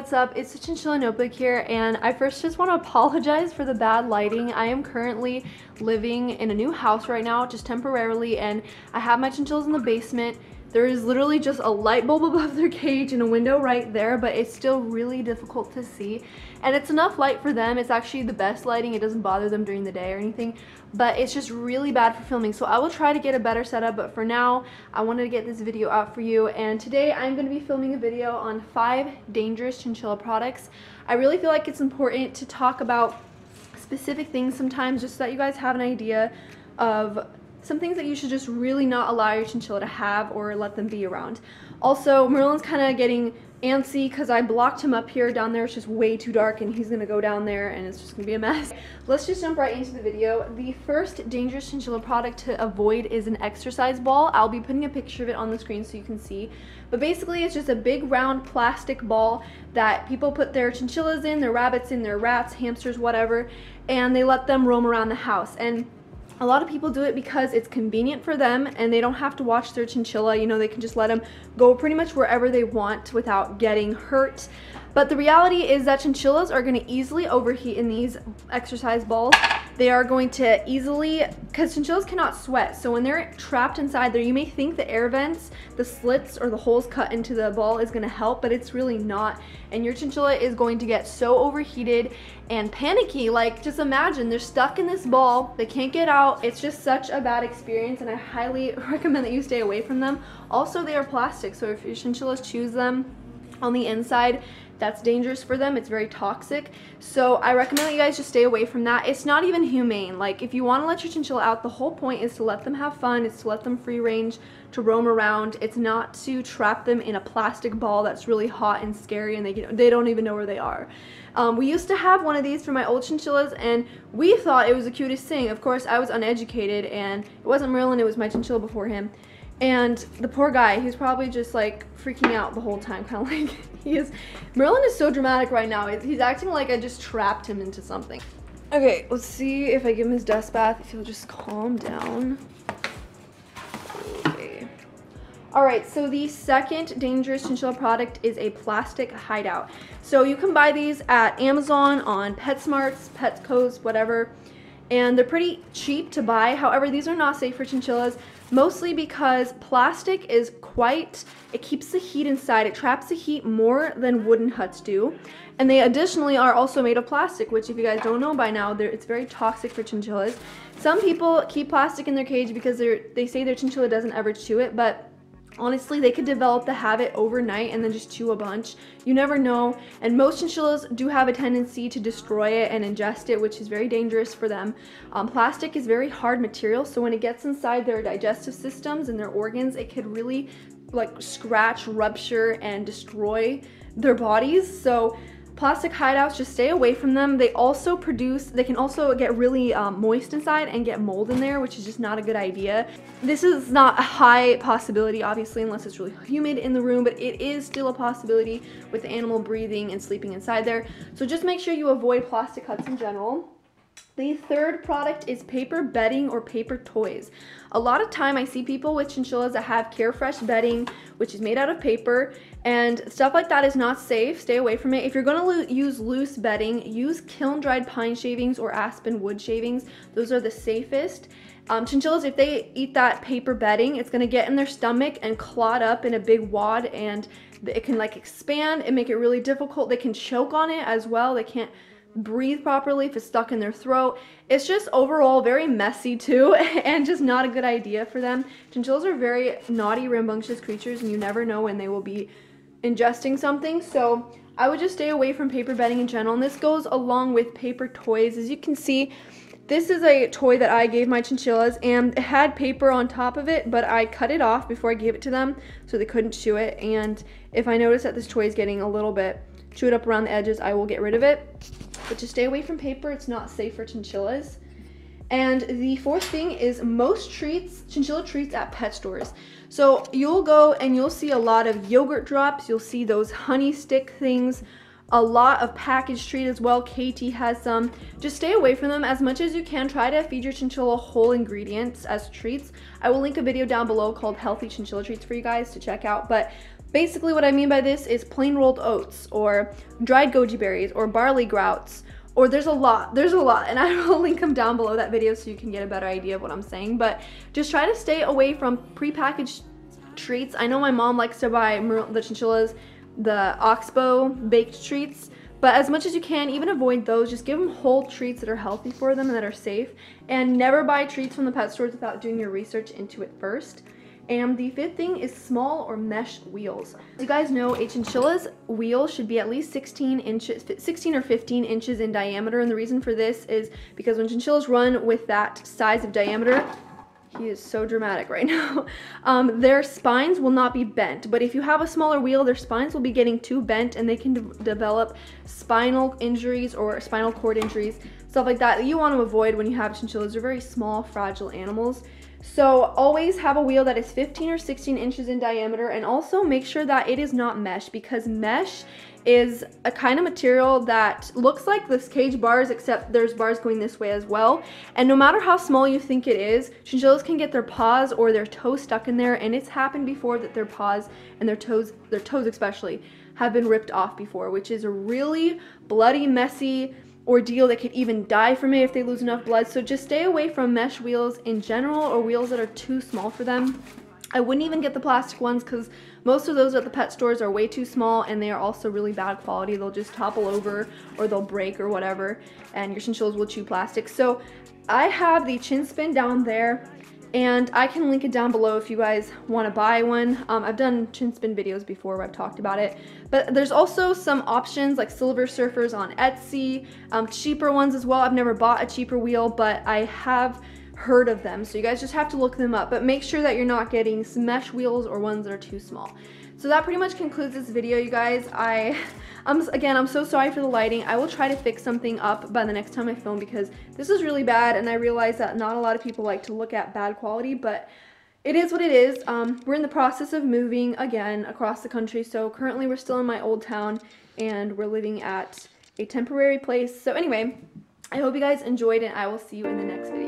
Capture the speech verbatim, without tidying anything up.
what's up? It's the Chinchilla Notebook here, and I first just want to apologize for the bad lighting. I am currently living in a new house right now, just temporarily, and I have my chinchillas in the basement. There is literally just a light bulb above their cage and a window right there, but it's still really difficult to see. And it's enough light for them. It's actually the best lighting. It doesn't bother them during the day or anything, but it's just really bad for filming. So I will try to get a better setup, but for now, I wanted to get this video out for you. And today I'm going to be filming a video on five dangerous chinchilla products. I really feel like it's important to talk about specific things sometimes, just so that you guys have an idea of some things that you should just really not allow your chinchilla to have or let them be around. Also, Merlin's kind of getting antsy because I blocked him up here. Down there it's just way too dark, and he's going to go down there and it's just going to be a mess. Let's just jump right into the video. The first dangerous chinchilla product to avoid is an exercise ball. I'll be putting a picture of it on the screen so you can see. But basically it's just a big round plastic ball that people put their chinchillas in, their rabbits in, their rats, hamsters, whatever, and they let them roam around the house. And a lot of people do it because it's convenient for them and they don't have to watch their chinchilla. You know, they can just let them go pretty much wherever they want without getting hurt. But the reality is that chinchillas are going to easily overheat in these exercise balls. They are going to easily, because chinchillas cannot sweat. So when they're trapped inside there, you may think the air vents, the slits, or the holes cut into the ball is going to help, but it's really not. And your chinchilla is going to get so overheated and panicky. Like, just imagine they're stuck in this ball, they can't get out. It's just such a bad experience, and I highly recommend that you stay away from them. Also, they are plastic, so if your chinchillas chews them on the inside, that's dangerous for them. It's very toxic. So I recommend that you guys just stay away from that. It's not even humane. Like, if you want to let your chinchilla out, the whole point is to let them have fun. It's to let them free range, to roam around. It's not to trap them in a plastic ball that's really hot and scary and they can, they don't even know where they are. Um, we used to have one of these for my old chinchillas, and we thought it was the cutest thing. Of course, I was uneducated, and it wasn't Merlin, it was my chinchilla before him. And the poor guy, he's probably just like freaking out the whole time, kind of like he is. Merlin is so dramatic right now. He's acting like I just trapped him into something. Okay, let's see if I give him his dust bath, if he'll just calm down. Okay. All right, so the second dangerous chinchilla product is a plastic hideout. So you can buy these at Amazon, on PetSmart's, Petco's, whatever. And they're pretty cheap to buy. However, these are not safe for chinchillas, mostly because plastic is quite, it keeps the heat inside. It traps the heat more than wooden huts do. And they additionally are also made of plastic, which if you guys don't know by now, it's very toxic for chinchillas. Some people keep plastic in their cage because they're, they say their chinchilla doesn't ever chew it, but honestly, they could develop the habit overnight and then just chew a bunch. You never know. And most chinchillas do have a tendency to destroy it and ingest it, which is very dangerous for them. Um, plastic is very hard material, so when it gets inside their digestive systems and their organs, it could really like scratch, rupture, and destroy their bodies. So plastic hideouts, just stay away from them. They also produce, they can also get really um, moist inside and get mold in there, which is just not a good idea. This is not a high possibility, obviously, unless it's really humid in the room, but it is still a possibility with the animal breathing and sleeping inside there. So just make sure you avoid plastic huts in general. The third product is paper bedding or paper toys. A lot of time I see people with chinchillas that have Carefresh bedding, which is made out of paper, and stuff like that is not safe. Stay away from it. If you're going to lo- use loose bedding, use kiln-dried pine shavings or aspen wood shavings. Those are the safest. Um, chinchillas, if they eat that paper bedding, it's going to get in their stomach and clot up in a big wad, and it can like expand and make it really difficult. They can choke on it as well. They can't breathe properly if it's stuck in their throat. It's just overall very messy too, and just not a good idea for them. Chinchillas are very naughty, rambunctious creatures, and you never know when they will be ingesting something. So I would just stay away from paper bedding in general. And this goes along with paper toys. As you can see, this is a toy that I gave my chinchillas, and it had paper on top of it, but I cut it off before I gave it to them so they couldn't chew it. And if I notice that this toy is getting a little bit chewed up around the edges, I will get rid of it. But just stay away from paper. It's not safe for chinchillas. And the fourth thing is most treats, chinchilla treats at pet stores. So you'll go and you'll see a lot of yogurt drops. You'll see those honey stick things, a lot of packaged treat as well. Katie has some. Just stay away from them as much as you can. Try to feed your chinchilla whole ingredients as treats. I will link a video down below called Healthy Chinchilla Treats for you guys to check out. But Basically what I mean by this is plain rolled oats or dried goji berries or barley grouts, or there's a lot, there's a lot, and I will link them down below that video so you can get a better idea of what I'm saying, but just try to stay away from prepackaged treats. I know my mom likes to buy Merlin, the Chinchilla's, the Oxbow baked treats, but as much as you can, even avoid those. Just give them whole treats that are healthy for them and that are safe, and never buy treats from the pet stores without doing your research into it first. And the fifth thing is small or mesh wheels. You guys know a chinchilla's wheel should be at least sixteen inches, sixteen or fifteen inches in diameter. And the reason for this is because when chinchillas run with that size of diameter, he is so dramatic right now, um, their spines will not be bent. But if you have a smaller wheel, their spines will be getting too bent and they can de- develop spinal injuries or spinal cord injuries, stuff like that that you want to avoid when you have chinchillas. They're very small, fragile animals. So always have a wheel that is fifteen or sixteen inches in diameter, and also make sure that it is not mesh, because mesh is a kind of material that looks like this cage bars, except there's bars going this way as well. And no matter how small you think it is, chinchillas can get their paws or their toes stuck in there, and it's happened before that their paws and their toes, their toes especially, have been ripped off before, which is a really bloody, messy ordeal. They could even die from it if they lose enough blood. So just stay away from mesh wheels in general, or wheels that are too small for them. I wouldn't even get the plastic ones, because most of those at the pet stores are way too small and they are also really bad quality. They'll just topple over or they'll break or whatever, and your chinchillas will chew plastic. So I have the Chin Spin down there, and I can link it down below if you guys want to buy one. Um, I've done chin spin videos before where I've talked about it. But there's also some options like Silver Surfers on Etsy, um, cheaper ones as well. I've never bought a cheaper wheel, but I have heard of them. So you guys just have to look them up. But make sure that you're not getting mesh wheels or ones that are too small. So that pretty much concludes this video, you guys. I, I'm, again, I'm so sorry for the lighting. I will try to fix something up by the next time I film, because this is really bad, and I realize that not a lot of people like to look at bad quality, but it is what it is. Um, we're in the process of moving again across the country, so currently we're still in my old town, and we're living at a temporary place. So anyway, I hope you guys enjoyed, and I will see you in the next video.